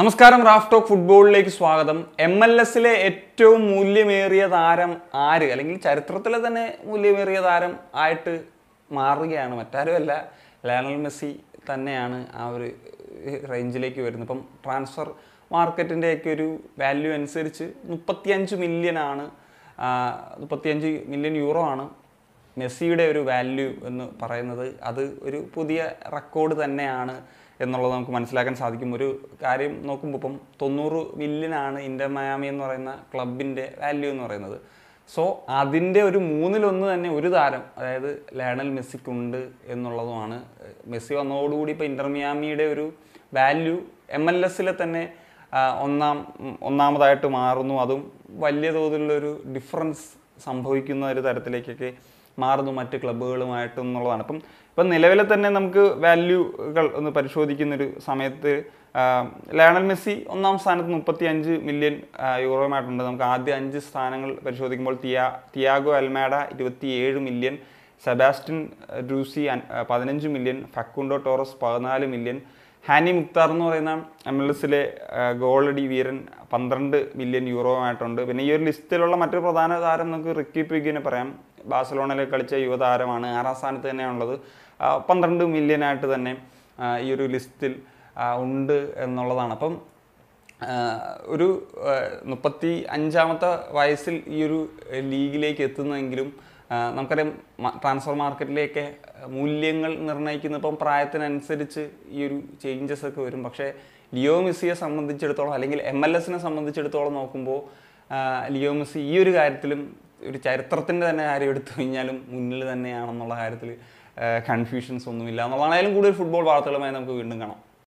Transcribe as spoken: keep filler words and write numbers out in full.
നമസ്കാരം, Raf talk ഫുട്ബോളിലേക്ക് സ്വാഗതം. എം എൽ എസിലെ ഏറ്റവും മൂല്യമേറിയ താരം ആര്, അല്ലെങ്കിൽ ചരിത്രത്തിലെ തന്നെ മൂല്യമേറിയ താരം ആയിട്ട് മാറുകയാണ് മറ്റാരുമല്ല ലയണൽ മെസ്സി തന്നെയാണ്. ആ ഒരു റേഞ്ചിലേക്ക് വരുന്നത് ഇപ്പം ട്രാൻസ്ഫർ മാർക്കറ്റിൻ്റെയൊക്കെ ഒരു വാല്യൂ അനുസരിച്ച് മുപ്പത്തിയഞ്ച് മില്യനാണ് മുപ്പത്തിയഞ്ച് മില്യൺ യൂറോ ആണ് മെസ്സിയുടെ ഒരു വാല്യൂ എന്ന് പറയുന്നത്. അത് ഒരു പുതിയ റെക്കോർഡ് തന്നെയാണ് എന്നുള്ളത് നമുക്ക് മനസ്സിലാക്കാൻ സാധിക്കും. ഒരു കാര്യം നോക്കുമ്പോൾ ഇപ്പം തൊണ്ണൂറ് മില്യനാണ് ഇന്റർ മയാമി എന്ന് പറയുന്ന ക്ലബിൻ്റെ വാല്യൂ എന്ന് പറയുന്നത്. സോ അതിൻ്റെ ഒരു മൂന്നിലൊന്ന് തന്നെ ഒരു താരം അതായത് ലയണൽ മെസ്സിക്കുണ്ട് എന്നുള്ളതുമാണ്. മെസ്സി വന്നതോടുകൂടി ഇപ്പോൾ ഇന്റർ മയാമിയുടെ ഒരു വാല്യൂ എം എൽ എസിലെ തന്നെ ഒന്നാം ഒന്നാമതായിട്ട് മാറുന്നു. അതും വലിയ തോതിലുള്ളൊരു ഡിഫറൻസ് സംഭവിക്കുന്ന ഒരു തരത്തിലേക്കൊക്കെ മാറുന്നു മറ്റ് ക്ലബ്ബുകളുമായിട്ട് എന്നുള്ളതാണ്. അപ്പം ഇപ്പം നിലവിലെ തന്നെ നമുക്ക് വാല്യൂകൾ ഒന്ന് പരിശോധിക്കുന്നൊരു സമയത്ത് ലയണൽ മെസ്സി ഒന്നാം സ്ഥാനത്ത് മുപ്പത്തി അഞ്ച് മില്യൺ യൂറോയുമായിട്ടുണ്ട്. നമുക്ക് ആദ്യ അഞ്ച് സ്ഥാനങ്ങൾ പരിശോധിക്കുമ്പോൾ തിയാ തിയാഗോ അൽമാഡ ഇരുപത്തിയേഴ് മില്യൺ, സെബാസ്റ്റ്യൻ ഡ്രൂസി പതിനഞ്ച് മില്യൺ, ഫക്കുണ്ടോ ടോറസ് പതിനാല് മില്യൺ, ഹാനി മുക്താർ എന്ന് പറയുന്ന എം എൽ എസിലെ ഗോൾഡി വീരൻ പന്ത്രണ്ട് മില്യൺ യൂറോ ആയിട്ടുണ്ട്. പിന്നെ ഈ ഒരു ലിസ്റ്റിലുള്ള മറ്റൊരു പ്രധാന താരം നമുക്ക് റിക്കി പുയിഗിനെ പറയാം. ബാഴ്സലോണയിൽ കളിച്ച യുവതാരമാണ്, ആറാം സ്ഥാനത്ത് തന്നെയാണുള്ളത്. പന്ത്രണ്ട് മില്യനായിട്ട് തന്നെ ഈ ഒരു ലിസ്റ്റിൽ ഉണ്ട് എന്നുള്ളതാണ്. അപ്പം ഒരു മുപ്പത്തി അഞ്ചാമത്തെ വയസ്സിൽ ഈ ഒരു ലീഗിലേക്ക് എത്തുന്നെങ്കിലും നമുക്കറിയാം ട്രാൻസ്ഫർ മാർക്കറ്റിലേക്ക് മൂല്യങ്ങൾ നിർണ്ണയിക്കുന്ന ഇപ്പം പ്രായത്തിനനുസരിച്ച് ഈ ഒരു ചേഞ്ചസ് ഒക്കെ വരും. പക്ഷേ ലിയോ മെസ്സിയെ സംബന്ധിച്ചിടത്തോളം അല്ലെങ്കിൽ എം എൽ എസിനെ സംബന്ധിച്ചിടത്തോളം നോക്കുമ്പോൾ ലിയോ മെസ്സി ഈ ഒരു കാര്യത്തിലും ഒരു ചരിത്രത്തിൻ്റെ തന്നെ കാര്യം എടുത്തു കഴിഞ്ഞാലും മുന്നിൽ തന്നെയാണെന്നുള്ള കാര്യത്തിൽ കൺഫ്യൂഷൻസ് ഒന്നുമില്ല എന്നുള്ളതാണെങ്കിലും. കൂടുതൽ ഫുട്ബോൾ വാർത്തകളുമായി നമുക്ക് വീണ്ടും കാണാം.